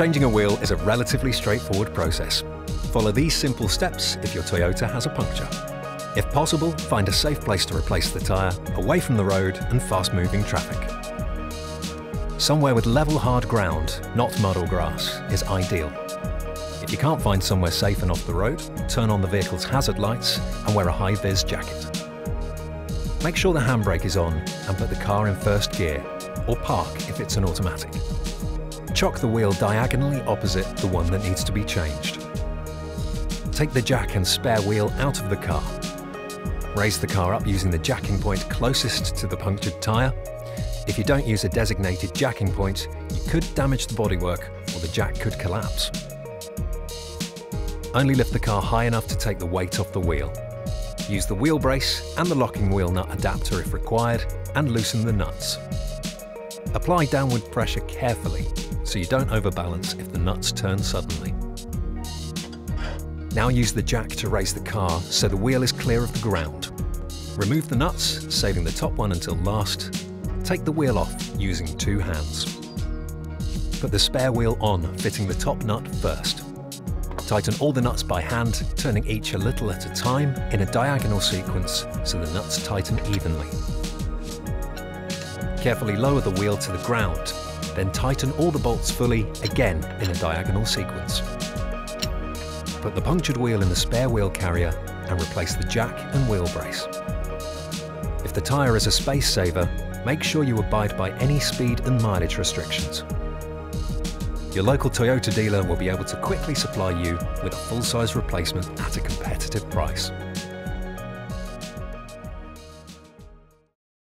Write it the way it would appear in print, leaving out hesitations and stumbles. Changing a wheel is a relatively straightforward process. Follow these simple steps if your Toyota has a puncture. If possible, find a safe place to replace the tyre, away from the road and fast-moving traffic. Somewhere with level hard ground, not mud or grass, is ideal. If you can't find somewhere safe and off the road, turn on the vehicle's hazard lights and wear a high-vis jacket. Make sure the handbrake is on and put the car in first gear, or park if it's an automatic. Chock the wheel diagonally opposite the one that needs to be changed. Take the jack and spare wheel out of the car. Raise the car up using the jacking point closest to the punctured tyre. If you don't use a designated jacking point, you could damage the bodywork or the jack could collapse. Only lift the car high enough to take the weight off the wheel. Use the wheel brace and the locking wheel nut adapter if required, and loosen the nuts. Apply downward pressure carefully so you don't overbalance if the nuts turn suddenly. Now use the jack to raise the car so the wheel is clear of the ground. Remove the nuts, saving the top one until last. Take the wheel off using two hands. Put the spare wheel on, fitting the top nut first. Tighten all the nuts by hand, turning each a little at a time in a diagonal sequence so the nuts tighten evenly. Carefully lower the wheel to the ground, then tighten all the bolts fully, again in a diagonal sequence. Put the punctured wheel in the spare wheel carrier and replace the jack and wheel brace. If the tyre is a space saver, make sure you abide by any speed and mileage restrictions. Your local Toyota dealer will be able to quickly supply you with a full-size replacement at a competitive price.